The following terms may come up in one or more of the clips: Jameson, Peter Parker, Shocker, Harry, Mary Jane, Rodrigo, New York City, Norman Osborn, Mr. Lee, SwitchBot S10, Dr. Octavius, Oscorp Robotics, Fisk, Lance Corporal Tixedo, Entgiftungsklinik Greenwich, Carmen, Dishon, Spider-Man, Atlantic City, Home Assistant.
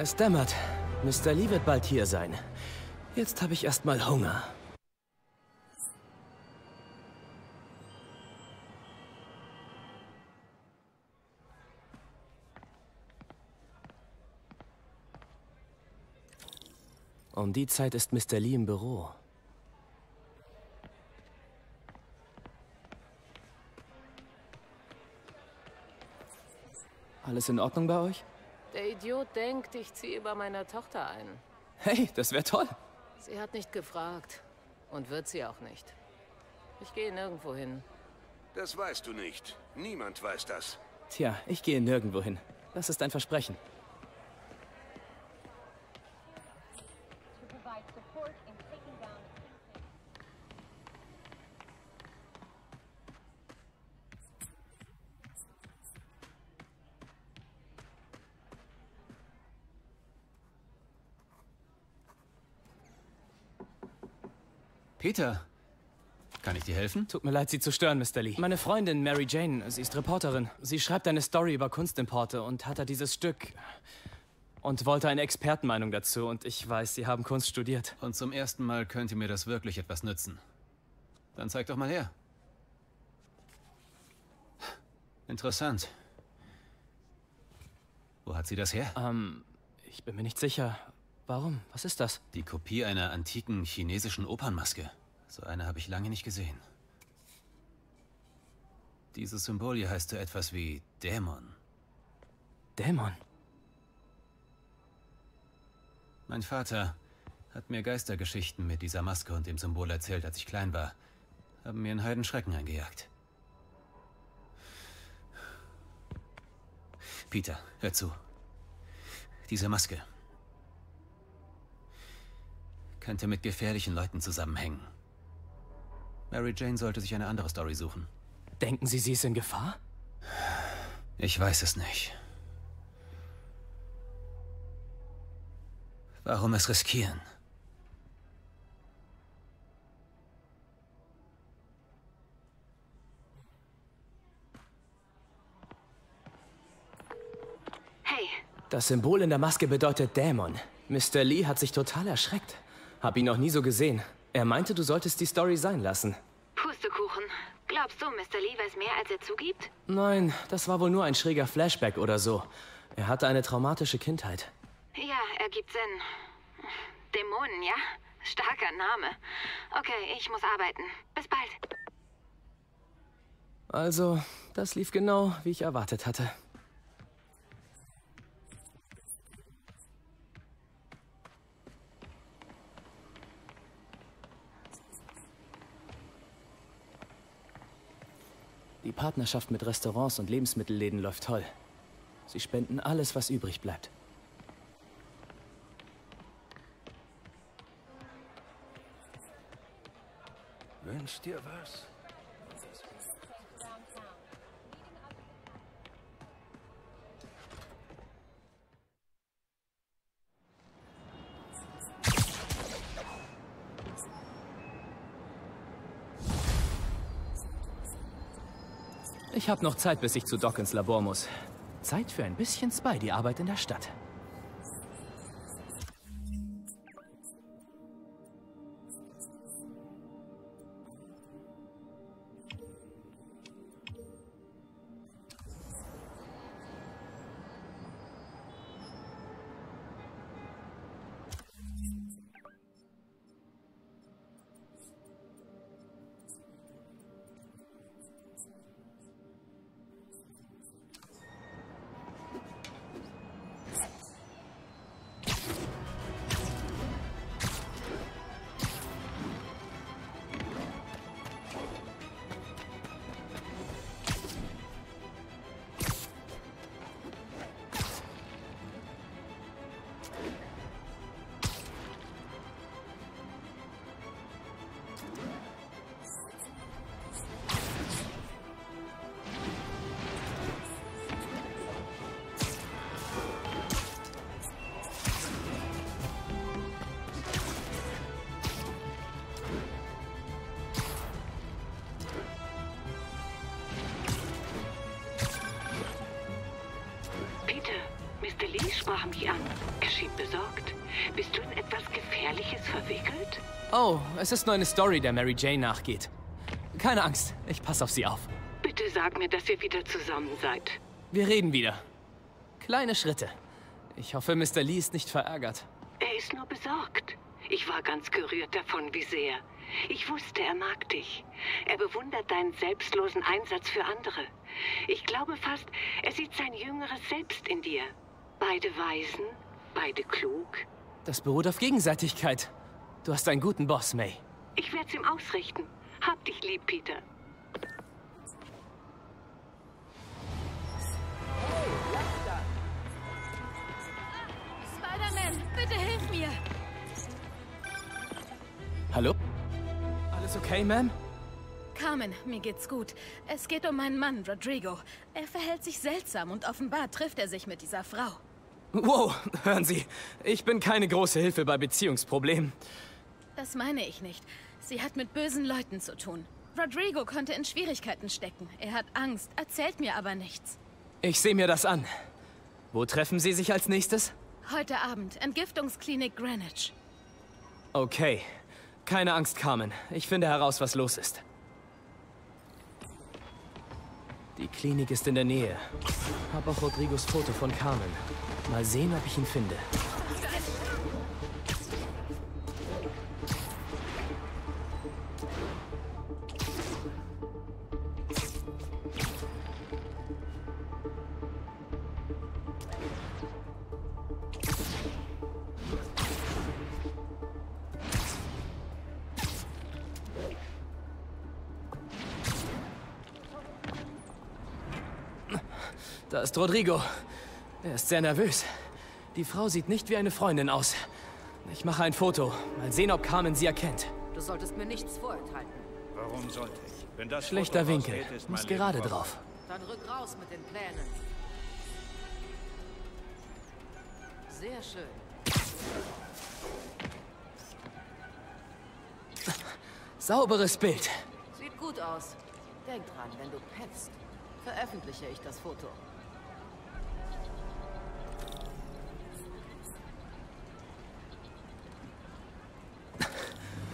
Es dämmert. Mr. Lee wird bald hier sein. Jetzt habe ich erstmal Hunger. Um die Zeit ist Mr. Lee im Büro. Alles in Ordnung bei euch? Der Idiot denkt, ich ziehe bei meiner Tochter ein. Hey, das wäre toll. Sie hat nicht gefragt. Und wird sie auch nicht. Ich gehe nirgendwo hin. Das weißt du nicht. Niemand weiß das. Tja, ich gehe nirgendwo hin. Das ist ein Versprechen. Peter, kann ich dir helfen? Tut mir leid, Sie zu stören, Mr. Lee. Meine Freundin Mary Jane, sie ist Reporterin. Sie schreibt eine Story über Kunstimporte und hatte dieses Stück und wollte eine Expertenmeinung dazu. Und ich weiß, Sie haben Kunst studiert. Und zum ersten Mal könnte mir das wirklich etwas nützen. Dann zeig doch mal her. Interessant. Wo hat sie das her? Ich bin mir nicht sicher. Warum? Was ist das? Die Kopie einer antiken chinesischen Opernmaske. So eine habe ich lange nicht gesehen. Dieses Symbol hier heißt so etwas wie Dämon. Dämon? Mein Vater hat mir Geistergeschichten mit dieser Maske und dem Symbol erzählt, als ich klein war. Haben mir einen Heidenschrecken eingejagt. Peter, hör zu. Diese Maske könnte mit gefährlichen Leuten zusammenhängen. Mary Jane sollte sich eine andere Story suchen. Denken Sie, sie ist in Gefahr? Ich weiß es nicht. Warum es riskieren? Hey. Das Symbol in der Maske bedeutet Dämon. Mr. Lee hat sich total erschreckt. Hab ihn noch nie so gesehen. Er meinte, du solltest die Story sein lassen. Pustekuchen. Glaubst du, Mr. Lee weiß mehr, als er zugibt? Nein, das war wohl nur ein schräger Flashback oder so. Er hatte eine traumatische Kindheit. Ja, ergibt Sinn. Dämonen, ja? Starker Name. Okay, ich muss arbeiten. Bis bald. Also, das lief genau, wie ich erwartet hatte. Die Partnerschaft mit Restaurants und Lebensmittelläden läuft toll. Sie spenden alles, was übrig bleibt. Wünsch dir was? Ich habe noch Zeit, bis ich zu Doc ins Labor muss. Zeit für ein bisschen Spidey-Arbeit in der Stadt. sprachen dich an. Geschieht besorgt? Bist du in etwas Gefährliches verwickelt? Oh, es ist nur eine Story, der Mary Jane nachgeht. Keine Angst, ich passe auf sie auf. Bitte sag mir, dass ihr wieder zusammen seid. Wir reden wieder. Kleine Schritte. Ich hoffe, Mr. Lee ist nicht verärgert. Er ist nur besorgt. Ich war ganz gerührt davon, wie sehr. Ich wusste, er mag dich. Er bewundert deinen selbstlosen Einsatz für andere. Ich glaube fast, er sieht sein jüngeres Selbst in dir. Beide weisen, beide klug. Das beruht auf Gegenseitigkeit. Du hast einen guten Boss, May. Ich werde es ihm ausrichten. Hab dich lieb, Peter. Spider-Man, bitte hilf mir! Hallo? Alles okay, Ma'am? Carmen, mir geht's gut. Es geht um meinen Mann, Rodrigo. Er verhält sich seltsam und offenbar trifft er sich mit dieser Frau. Wow, hören Sie, ich bin keine große Hilfe bei Beziehungsproblemen. Das meine ich nicht. Sie hat mit bösen Leuten zu tun. Rodrigo konnte in Schwierigkeiten stecken. Er hat Angst, erzählt mir aber nichts. Ich sehe mir das an. Wo treffen Sie sich als nächstes? Heute Abend, Entgiftungsklinik Greenwich. Okay. Keine Angst, Carmen. Ich finde heraus, was los ist. Die Klinik ist in der Nähe. Hab auch Rodrigos Foto von Carmen. Mal sehen, ob ich ihn finde. Da ist Rodrigo. Er ist sehr nervös. Die Frau sieht nicht wie eine Freundin aus. Ich mache ein Foto. Mal sehen, ob Carmen sie erkennt. Du solltest mir nichts vorenthalten. Warum sollte ich? Wenn das schlechter Winkel. Muss gerade drauf. Dann rück raus mit den Plänen. Sehr schön. Sauberes Bild. Sieht gut aus. Denk dran, wenn du petzt, veröffentliche ich das Foto.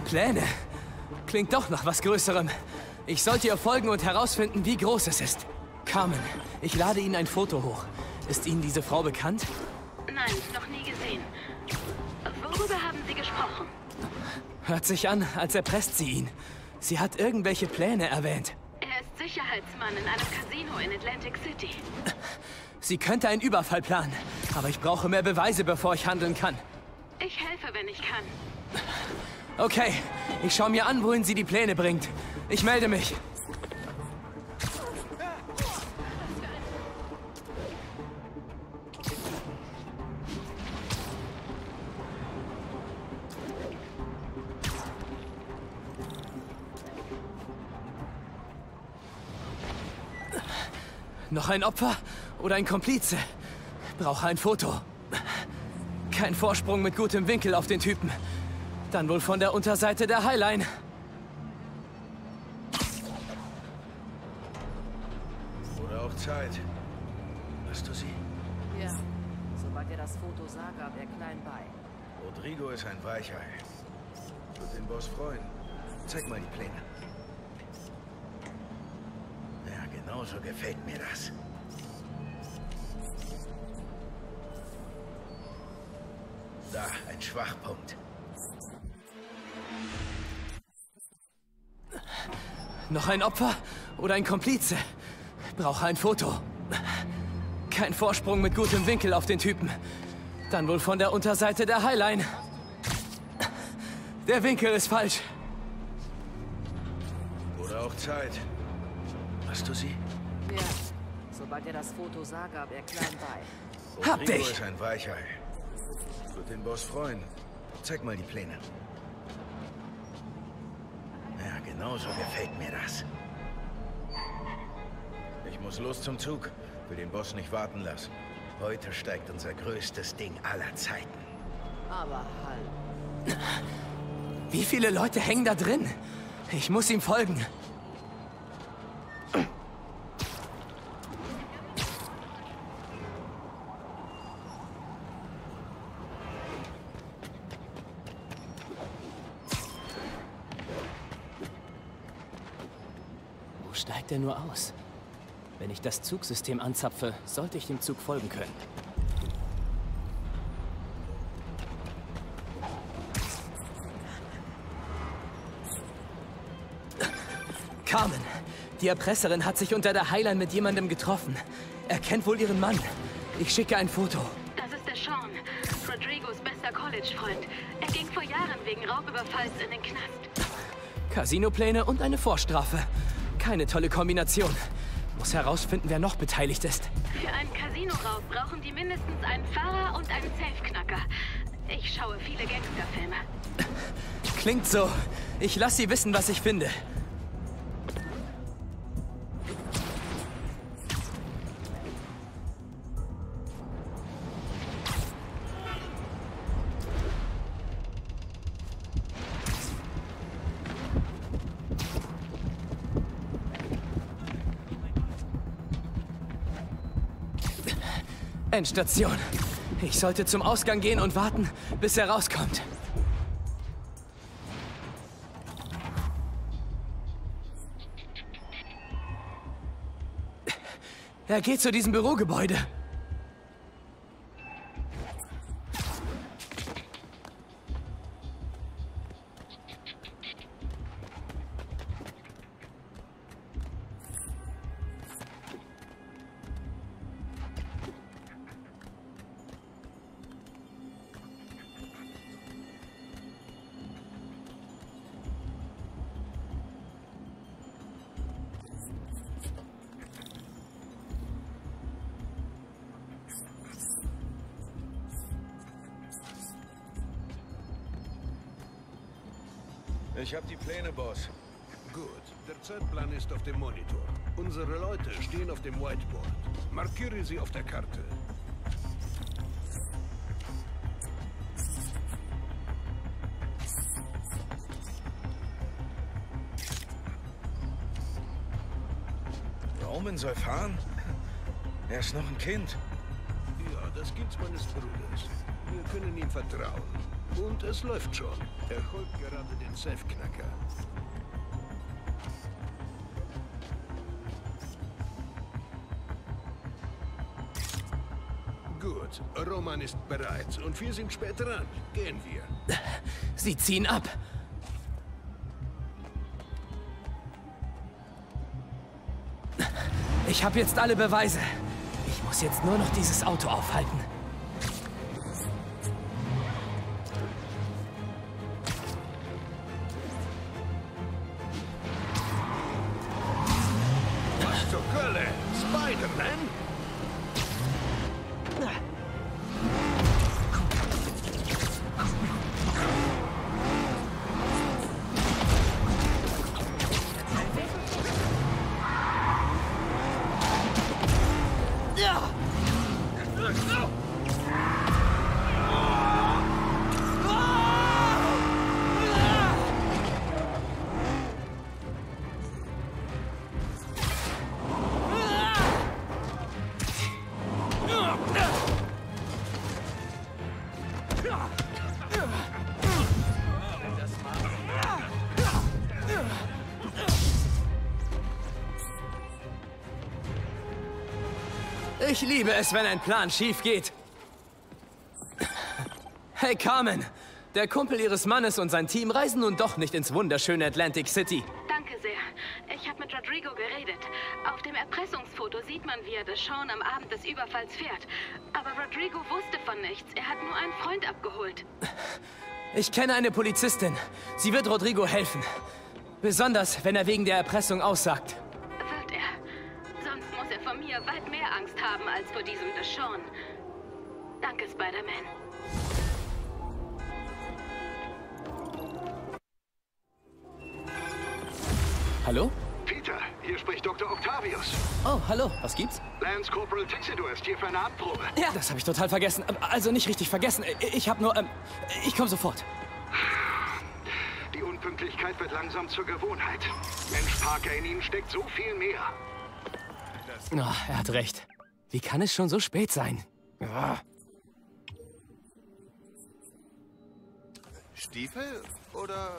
Pläne? Klingt doch nach was Größerem. Ich sollte ihr folgen und herausfinden, wie groß es ist. Carmen, ich lade Ihnen ein Foto hoch. Ist Ihnen diese Frau bekannt? Nein, noch nie gesehen. Worüber haben Sie gesprochen? Hört sich an, als erpresst sie ihn. Sie hat irgendwelche Pläne erwähnt. Er ist Sicherheitsmann in einem Casino in Atlantic City. Sie könnte einen Überfall planen, aber ich brauche mehr Beweise, bevor ich handeln kann. Ich helfe, wenn ich kann. Okay, ich schaue mir an, wohin sie die Pläne bringt. Ich melde mich. Noch ein Opfer oder ein Komplize? Brauche ein Foto. Kein Vorsprung mit gutem Winkel auf den Typen. Dann wohl von der Unterseite der Highline. Oder auch Zeit. Hast du sie? Ja. Sobald er das Foto sah, gab er klein bei. Rodrigo ist ein Weichei. Wird den Boss freuen. Zeig mal die Pläne. Ja, genauso gefällt mir das. Da, ein Schwachpunkt. Noch ein Opfer oder ein Komplize? Brauche ein Foto. Kein Vorsprung mit gutem Winkel auf den Typen. Dann wohl von der Unterseite der Highline. Der Winkel ist falsch. Oder auch Zeit. Hast du sie? Ja. Sobald er das Foto sah, gab er klein bei. Hab dich! Ist ein Weichei. Wird den Boss freuen. Zeig mal die Pläne. Ja, genau so gefällt mir das. Ich muss los zum Zug. Will den Boss nicht warten lassen. Heute steigt unser größtes Ding aller Zeiten. Aber halt. Wie viele Leute hängen da drin? Ich muss ihm folgen. steigt er nur aus? Wenn ich das Zugsystem anzapfe, sollte ich dem Zug folgen können. Carmen, die Erpresserin hat sich unter der Highline mit jemandem getroffen. Er kennt wohl ihren Mann. Ich schicke ein Foto. Das ist Dishon, Rodrigos bester College-Freund. Er ging vor Jahren wegen Raubüberfalls in den Knast. Casinopläne und eine Vorstrafe. Keine tolle Kombination. Muss herausfinden, wer noch beteiligt ist. Für einen Casino-Raub brauchen die mindestens einen Fahrer und einen Safe-Knacker. Ich schaue viele Gangsterfilme. Klingt so. Ich lasse sie wissen, was ich finde. Endstation. Ich sollte zum Ausgang gehen und warten, bis er rauskommt. Er geht zu diesem Bürogebäude. Ich habe die Pläne, Boss. Gut. Der Zeitplan ist auf dem Monitor. Unsere Leute stehen auf dem Whiteboard. Markiere sie auf der Karte. Norman soll fahren? Er ist noch ein Kind. Ja, das Kind meines Bruders. Wir können ihm vertrauen. Und es läuft schon. Er holt gerade den Safe-Knacker. Gut, Roman ist bereit und wir sind spät dran. Gehen wir. Sie ziehen ab. Ich habe jetzt alle Beweise. Ich muss jetzt nur noch dieses Auto aufhalten. Ich liebe es, wenn ein Plan schief geht. Hey Carmen, der Kumpel ihres Mannes und sein Team reisen nun doch nicht ins wunderschöne Atlantic City. Danke sehr. Ich habe mit Rodrigo geredet. Auf dem Erpressungsfoto sieht man, wie er Dishon am Abend des Überfalls fährt. Aber Rodrigo wusste von nichts. Er hat nur einen Freund abgeholt. Ich kenne eine Polizistin. Sie wird Rodrigo helfen. Besonders, wenn er wegen der Erpressung aussagt. Von mir weit mehr Angst haben als vor diesem Dishon. Danke, Spider-Man. Hallo? Peter, hier spricht Dr. Octavius. Oh, hallo, was gibt's? Lance Corporal Tixedo ist hier für eine Abprobe. Ja, das habe ich total vergessen. Also nicht richtig vergessen. Ich habe nur... ich komme sofort. Die Unpünktlichkeit wird langsam zur Gewohnheit. Mensch, Parker, in Ihnen steckt so viel mehr. Oh, er hat recht. Wie kann es schon so spät sein? Ah. Stiefel oder...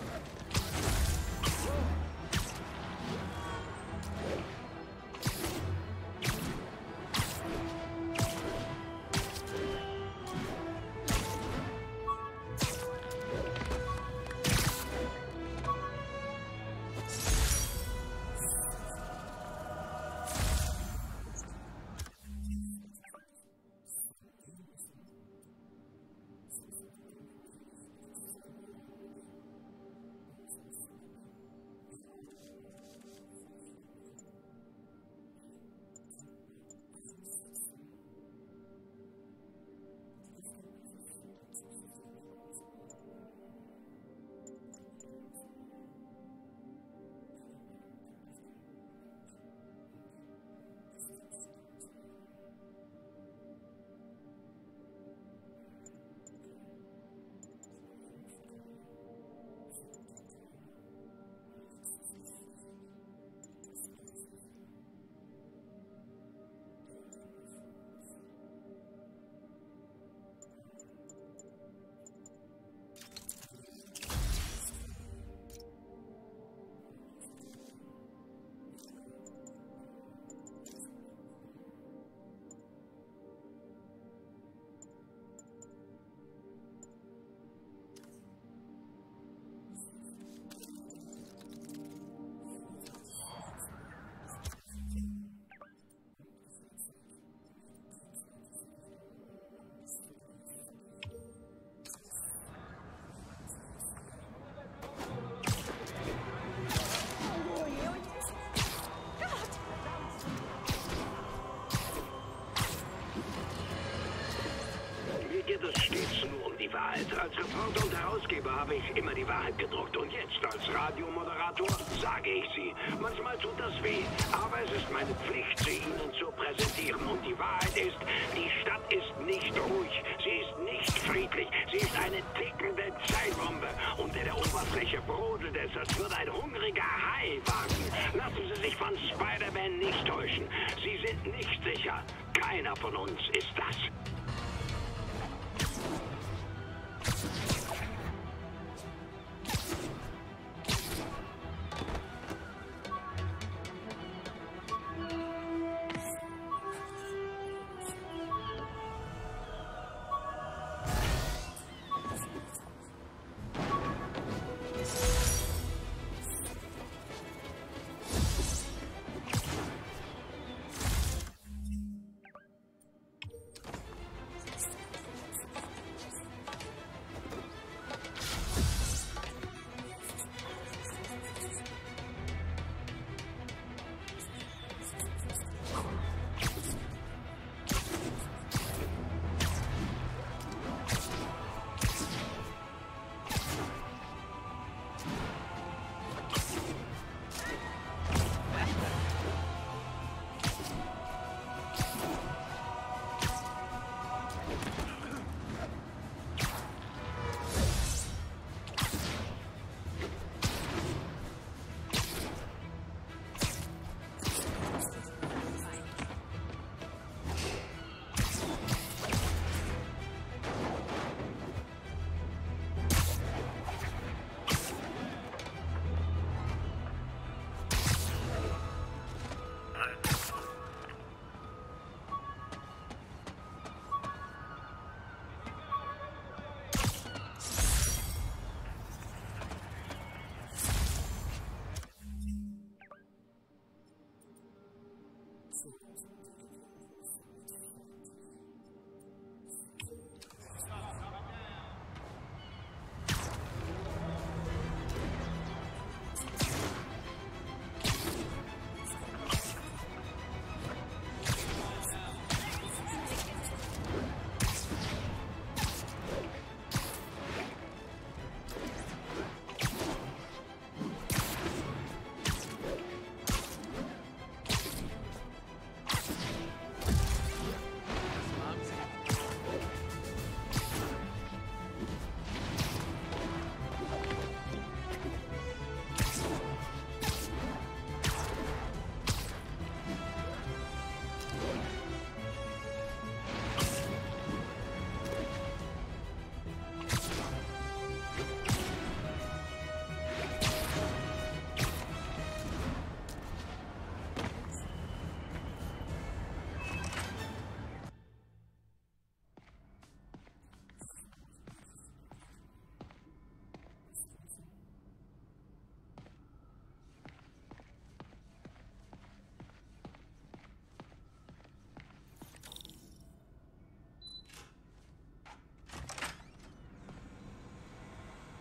Als Reporter und Herausgeber habe ich immer die Wahrheit gedruckt und jetzt als Radiomoderator sage ich sie. Manchmal tut das weh, aber es ist meine Pflicht, sie Ihnen zu präsentieren. Und die Wahrheit ist, die Stadt ist nicht ruhig, sie ist nicht friedlich, sie ist eine tickende Zeitbombe. Unter der Oberfläche brodelt es, als würde ein hungriger Hai warten. Lassen Sie sich von Spider-Man nicht täuschen. Sie sind nicht sicher. Keiner von uns ist das.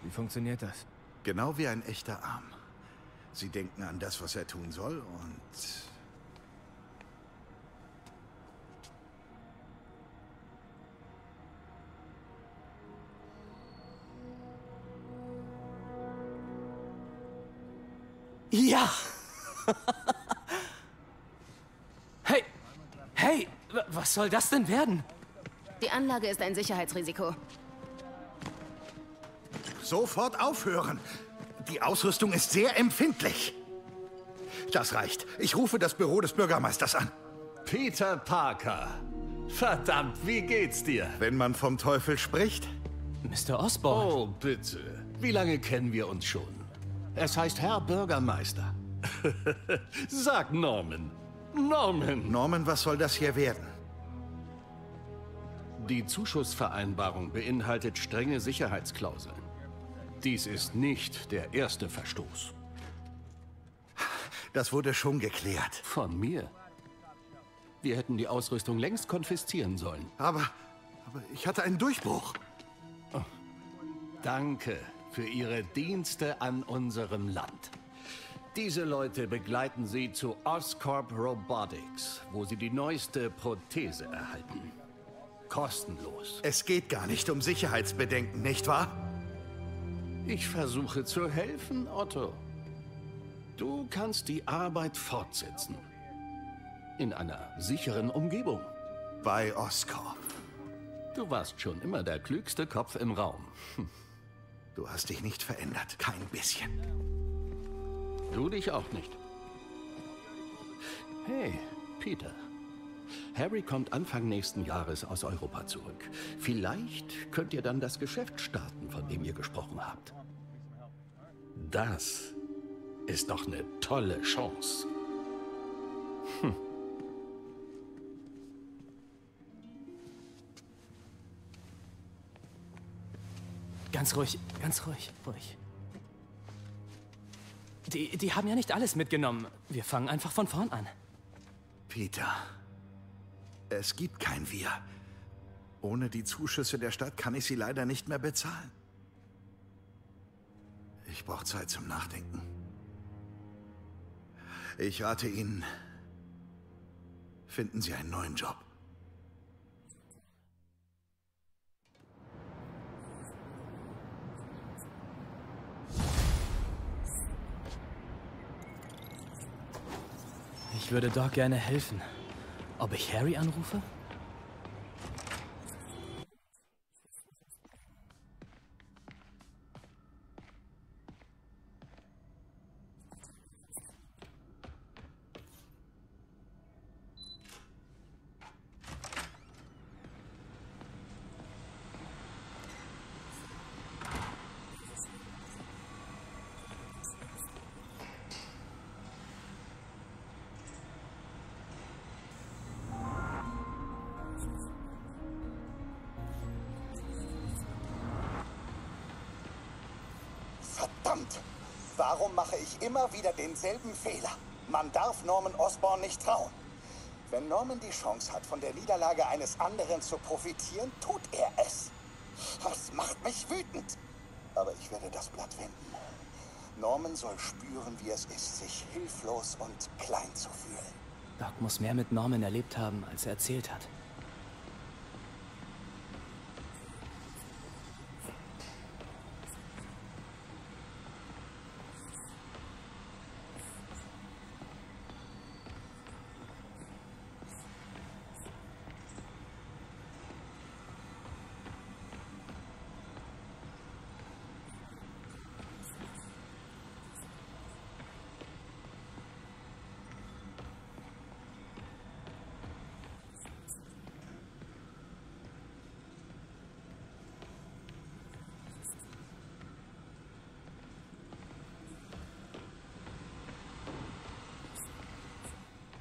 Wie funktioniert das? Genau wie ein echter Arm. Sie denken an das, was er tun soll, und... Ja! Hey! Hey! Was soll das denn werden? Die Anlage ist ein Sicherheitsrisiko. Sofort aufhören! Die Ausrüstung ist sehr empfindlich. Das reicht. Ich rufe das Büro des Bürgermeisters an. Peter Parker. Verdammt, wie geht's dir? Wenn man vom Teufel spricht. Mr. Osborn. Oh, bitte. Wie lange kennen wir uns schon? Es heißt Herr Bürgermeister. Sag Norman. Norman. Norman, was soll das hier werden? Die Zuschussvereinbarung beinhaltet strenge Sicherheitsklauseln. Dies ist nicht der erste Verstoß. Das wurde schon geklärt. Von mir? Wir hätten die Ausrüstung längst konfiszieren sollen. Aber ich hatte einen Durchbruch. Oh. Danke für Ihre Dienste an unserem Land. Diese Leute begleiten Sie zu Oscorp Robotics, wo Sie die neueste Prothese erhalten. Kostenlos. Es geht gar nicht um Sicherheitsbedenken, nicht wahr? Ich versuche zu helfen, Otto. Du kannst die Arbeit fortsetzen. In einer sicheren Umgebung. Bei Oscorp. Du warst schon immer der klügste Kopf im Raum. Du hast dich nicht verändert, kein bisschen. Du dich auch nicht. Hey, Peter. Harry kommt Anfang nächsten Jahres aus Europa zurück. Vielleicht könnt ihr dann das Geschäft starten, von dem ihr gesprochen habt. Das ist doch eine tolle Chance. Hm. Ganz ruhig. Die haben ja nicht alles mitgenommen. Wir fangen einfach von vorn an. Peter... Es gibt kein Wir. Ohne die Zuschüsse der Stadt kann ich sie leider nicht mehr bezahlen. Ich brauche Zeit zum Nachdenken. Ich rate Ihnen, finden Sie einen neuen Job. Ich würde Doc gerne helfen. Ob ich Harry anrufe? Warum mache ich immer wieder denselben Fehler? Man darf Norman Osborn nicht trauen. Wenn Norman die Chance hat, von der Niederlage eines anderen zu profitieren, tut er es. Das macht mich wütend. Aber ich werde das Blatt wenden. Norman soll spüren, wie es ist, sich hilflos und klein zu fühlen. Doc muss mehr mit Norman erlebt haben, als er erzählt hat.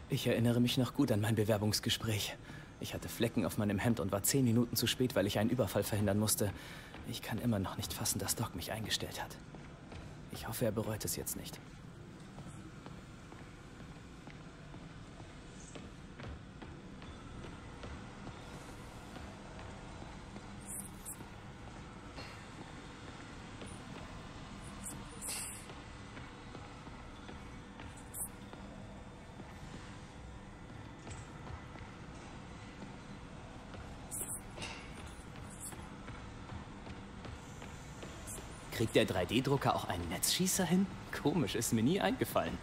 Ich erinnere mich noch gut an mein Bewerbungsgespräch. Ich hatte Flecken auf meinem Hemd und war 10 Minuten zu spät, weil ich einen Überfall verhindern musste. Ich kann immer noch nicht fassen, dass Doc mich eingestellt hat. Ich hoffe, er bereut es jetzt nicht. Kriegt der 3D-Drucker auch einen Netzschießer hin? Komisch, ist mir nie eingefallen.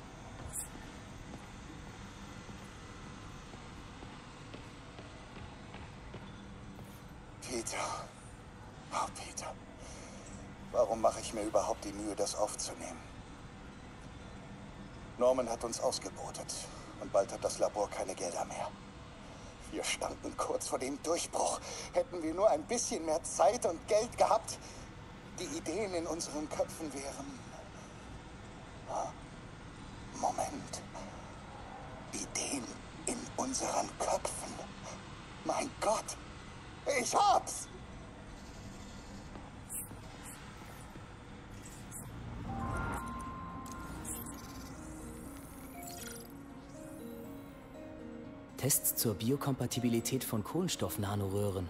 Peter. Oh, Peter. Warum mache ich mir überhaupt die Mühe, das aufzunehmen? Norman hat uns ausgebotet und bald hat das Labor keine Gelder mehr. Wir standen kurz vor dem Durchbruch. Hätten wir nur ein bisschen mehr Zeit und Geld gehabt, die Ideen in unseren Köpfen wären... Moment. Ideen in unseren Köpfen? Mein Gott! Ich hab's! Tests zur Biokompatibilität von Kohlenstoff-Nanoröhren.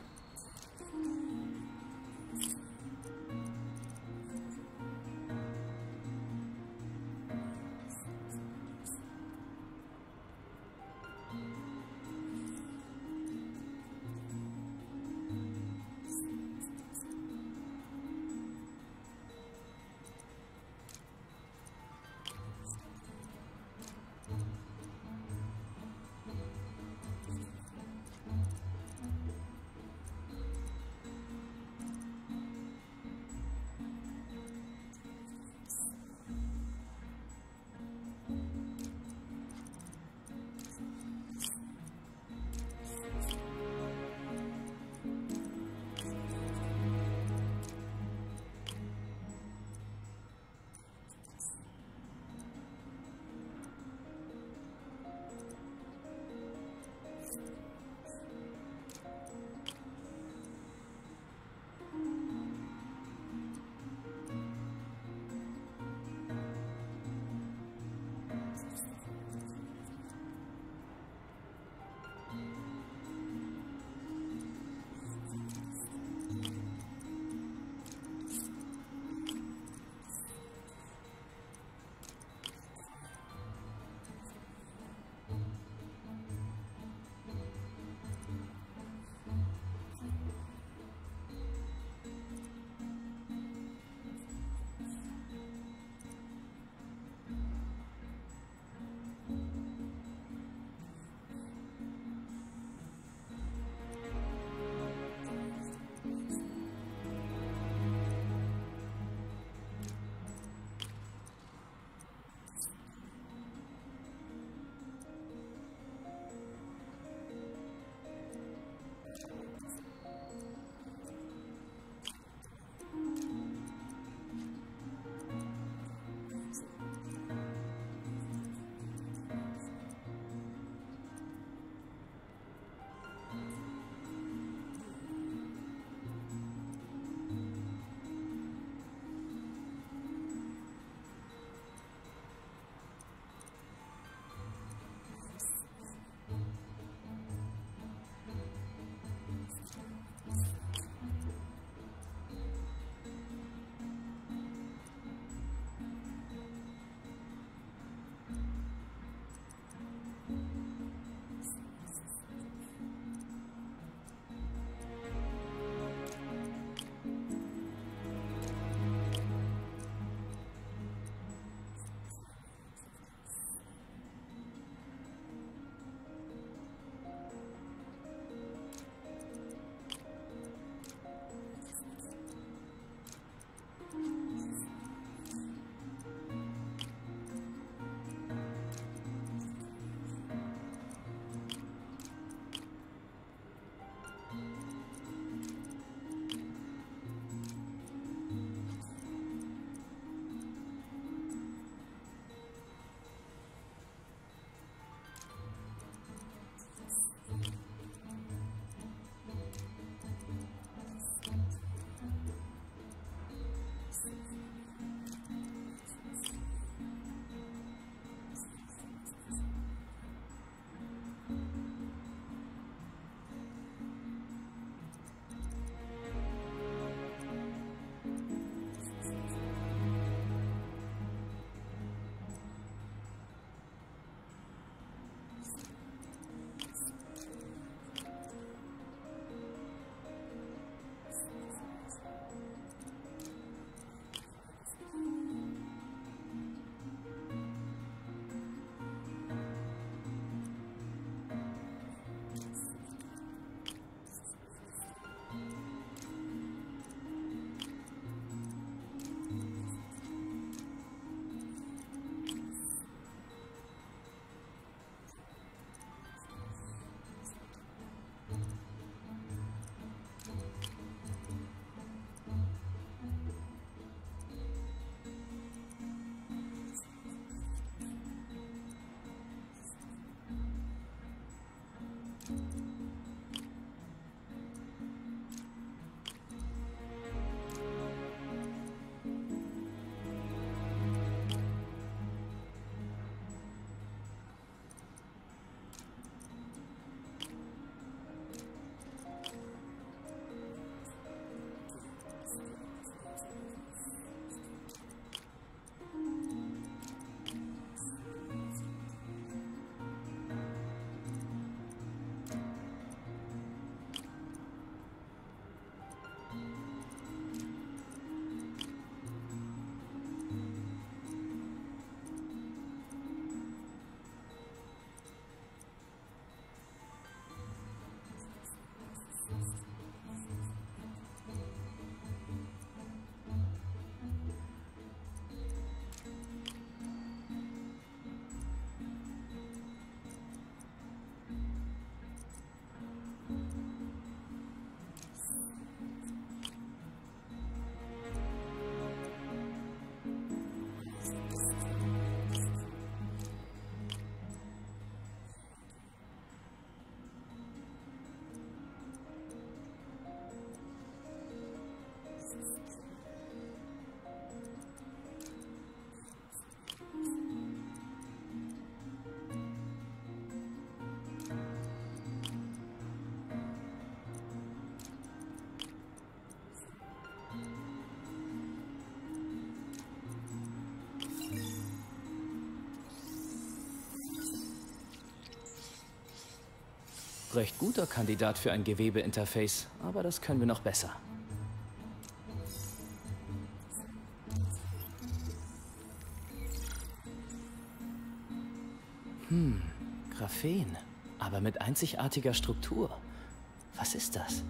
Recht guter Kandidat für ein Gewebeinterface, aber das können wir noch besser. Graphen, aber mit einzigartiger Struktur. Was ist das?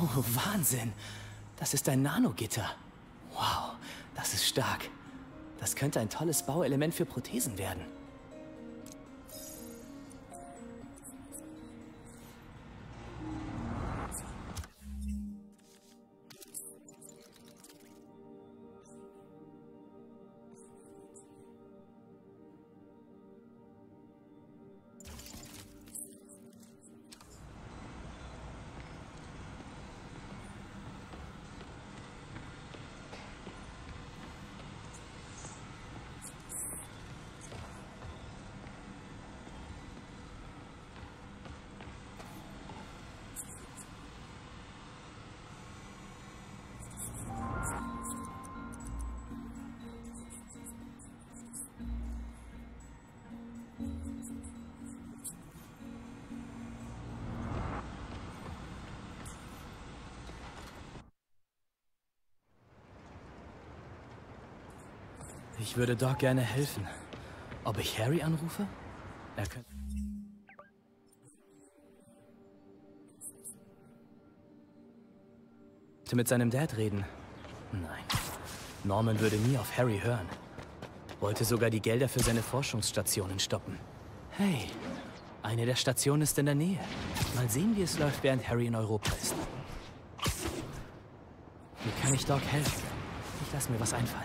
Oh, Wahnsinn! Das ist ein Nanogitter. Wow, das ist stark. Das könnte ein tolles Bauelement für Prothesen werden. Ich würde Doc gerne helfen. Ob ich Harry anrufe? Er könnte... mit seinem Dad reden. Nein. Norman würde nie auf Harry hören. Wollte sogar die Gelder für seine Forschungsstationen stoppen. Hey, eine der Stationen ist in der Nähe. Mal sehen, wie es läuft, während Harry in Europa ist. Wie kann ich Doc helfen? Ich lasse mir was einfallen.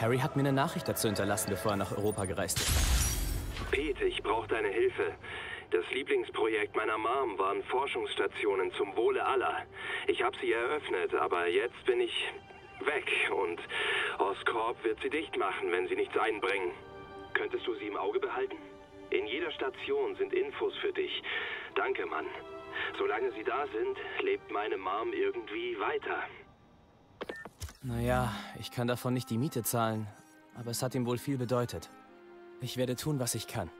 Harry hat mir eine Nachricht dazu hinterlassen, bevor er nach Europa gereist ist. Pete, ich brauche deine Hilfe. Das Lieblingsprojekt meiner Mom waren Forschungsstationen zum Wohle aller. Ich habe sie eröffnet, aber jetzt bin ich weg und Oscorp wird sie dicht machen, wenn sie nichts einbringen. Könntest du sie im Auge behalten? In jeder Station sind Infos für dich. Danke, Mann. Solange sie da sind, lebt meine Mom irgendwie weiter. Naja, ich kann davon nicht die Miete zahlen, aber es hat ihm wohl viel bedeutet. Ich werde tun, was ich kann.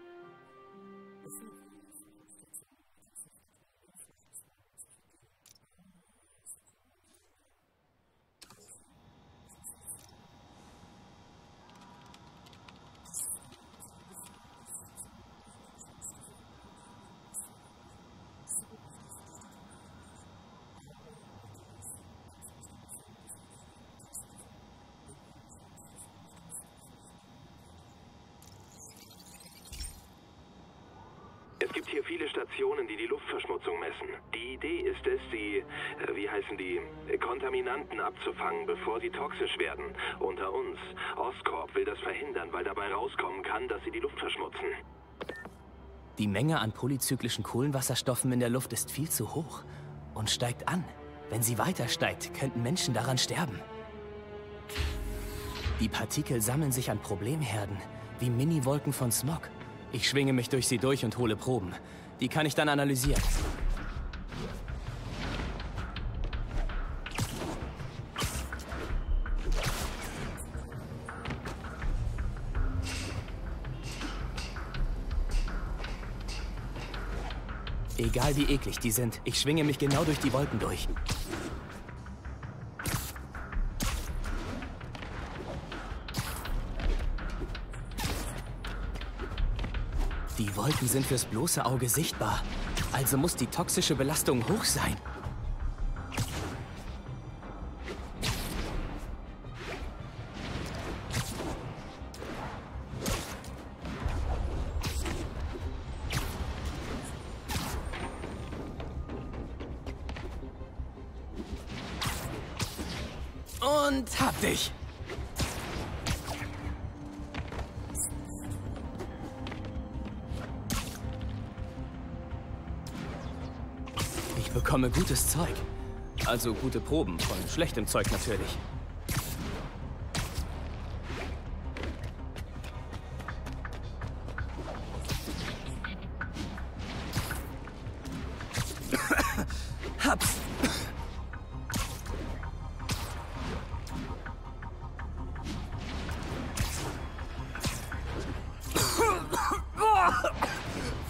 gibt hier viele Stationen, die die Luftverschmutzung messen. Die Idee ist es, die, Kontaminanten abzufangen, bevor sie toxisch werden. Unter uns. Oscorp will das verhindern, weil dabei rauskommen kann, dass sie die Luft verschmutzen. Die Menge an polyzyklischen Kohlenwasserstoffen in der Luft ist viel zu hoch und steigt an. Wenn sie weiter steigt, könnten Menschen daran sterben. Die Partikel sammeln sich an Problemherden, wie Mini-Wolken von Smog. Ich schwinge mich durch sie durch und hole Proben. Die kann ich dann analysieren. Egal wie eklig die sind, ich schwinge mich genau durch die Wolken durch. Die Wolken sind fürs bloße Auge sichtbar, also muss die toxische Belastung hoch sein. Und hab dich! Ich bekomme gutes Zeug. Also gute Proben von schlechtem Zeug natürlich. Hab's!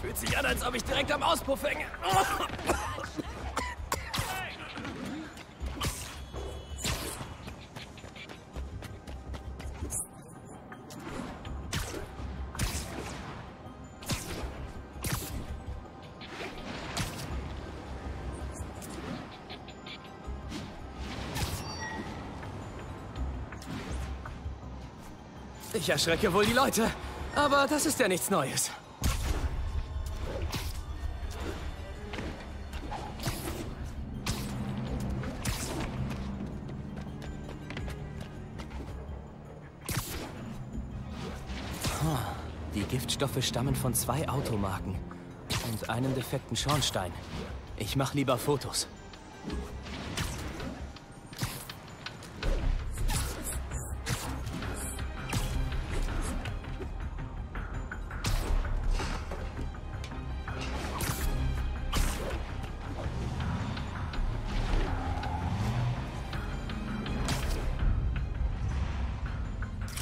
Fühlt sich an, als ob ich direkt am Auspuff hänge. Ich erschrecke wohl die Leute, aber das ist ja nichts Neues. Die Giftstoffe stammen von 2 Automarken und einem defekten Schornstein. Ich mache lieber Fotos.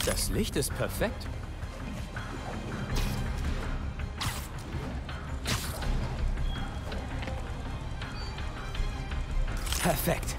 Das Licht ist perfekt. Perfekt.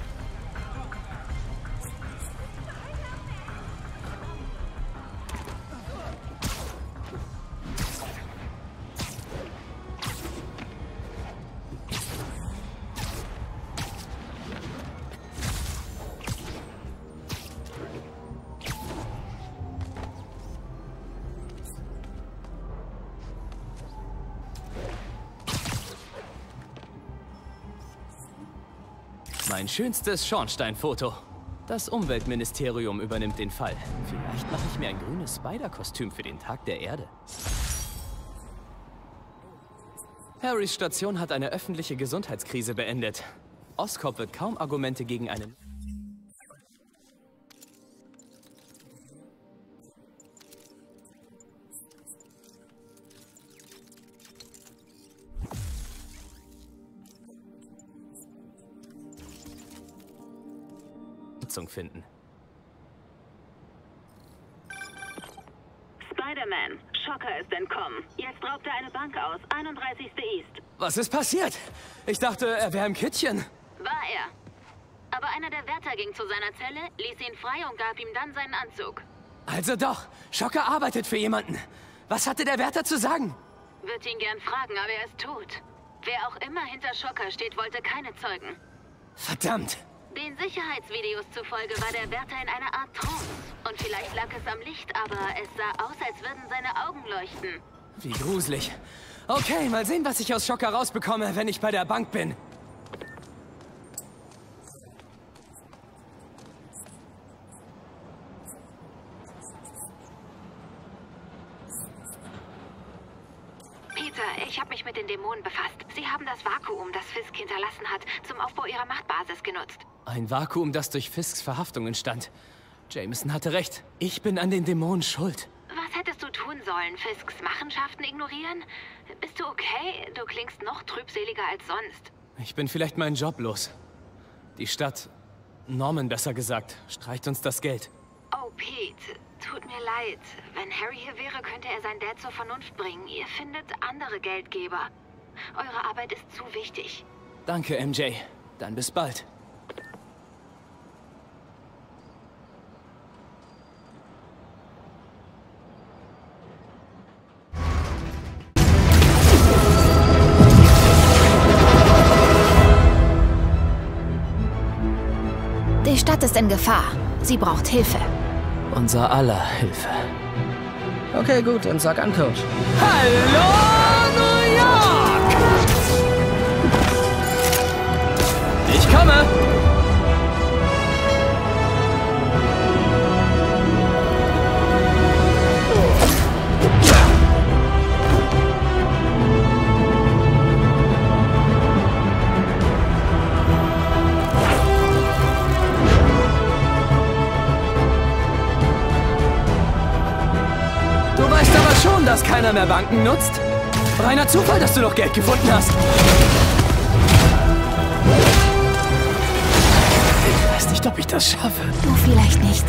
Mein schönstes Schornsteinfoto. Das Umweltministerium übernimmt den Fall. Vielleicht mache ich mir ein grünes Spider-Kostüm für den Tag der Erde. Harrys Station hat eine öffentliche Gesundheitskrise beendet. Oscorp wird kaum Argumente gegen einen... finden. Spider-Man, Shocker ist entkommen. Jetzt raubt er eine Bank aus, 31. East. Was ist passiert? Ich dachte, er wäre im Kittchen. War er. Aber einer der Wärter ging zu seiner Zelle, ließ ihn frei und gab ihm dann seinen Anzug. Also doch, Shocker arbeitet für jemanden. Was hatte der Wärter zu sagen? Wird ihn gern fragen, aber er ist tot. Wer auch immer hinter Shocker steht, wollte keine Zeugen. Verdammt! Den Sicherheitsvideos zufolge war der Wärter in einer Art Trance. Und vielleicht lag es am Licht, aber es sah aus, als würden seine Augen leuchten. Wie gruselig. Okay, mal sehen, was ich aus Shocker rausbekomme, wenn ich bei der Bank bin. Peter, ich habe mich mit den Dämonen befasst. Sie haben das Vakuum, das Fisk hinterlassen hat, zum Aufbau ihrer Machtbasis genutzt. Ein Vakuum, das durch Fisks Verhaftung entstand. Jameson hatte recht. Ich bin an den Dämonen schuld. Was hättest du tun sollen? Fisks Machenschaften ignorieren? Bist du okay? Du klingst noch trübseliger als sonst. Ich bin vielleicht meinen Job los. Die Stadt, Norman besser gesagt, streicht uns das Geld. Oh, Pete, tut mir leid. Wenn Harry hier wäre, könnte er sein Dad zur Vernunft bringen. Ihr findet andere Geldgeber. Eure Arbeit ist zu wichtig. Danke, MJ. Dann bis bald. Die Stadt ist in Gefahr. Sie braucht Hilfe. Unser aller Hilfe. Okay, gut, dann sag an, Coach. Hallo, New York! Ich komme! Dass keiner mehr Banken nutzt? Reiner Zufall, dass du noch Geld gefunden hast. Ich weiß nicht, ob ich das schaffe. Du vielleicht nicht.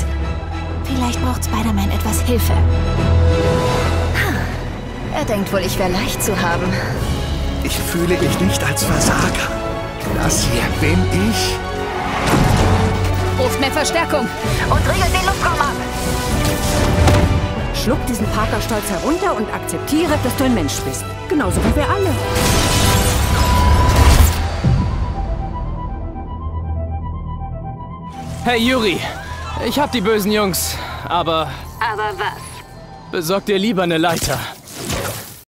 Vielleicht braucht Spider-Man etwas Hilfe. Er denkt wohl, ich wäre leicht zu haben. Ich fühle mich nicht als Versager. Das hier bin ich. Ruft mehr Verstärkung und regelt den Luftraum ab. Schluck diesen Parker stolz herunter und akzeptiere, dass du ein Mensch bist. Genauso wie wir alle. Hey Yuri, ich hab die bösen Jungs, aber... Aber was? Besorg dir lieber eine Leiter.